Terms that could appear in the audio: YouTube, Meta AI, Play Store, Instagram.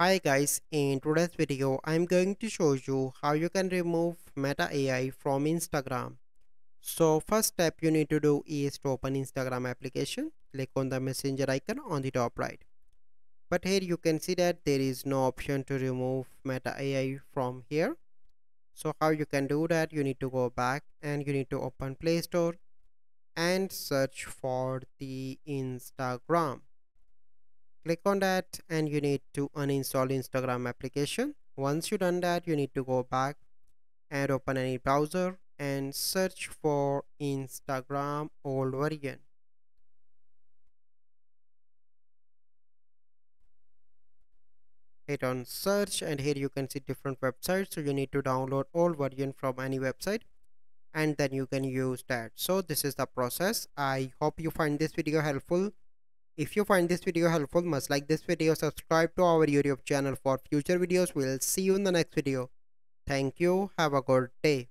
Hi guys, in today's video I'm going to show you how you can remove Meta AI from Instagram. So first step you need to do is to open Instagram application, click on the messenger icon on the top right. But here you can see that there is no option to remove Meta AI from here. So how you can do that, you need to go back and you need to open Play Store and search for the Instagram. Click on that and you need to uninstall Instagram application. Once you done that, you need to go back and open any browser and search for Instagram old version. Hit on search and here you can see different websites. So you need to download old version from any website and then you can use that. So this is the process. I hope you find this video helpful. If you find this video helpful, must like this video, subscribe to our YouTube channel for future videos. We'll see you in the next video. Thank you. Have a good day.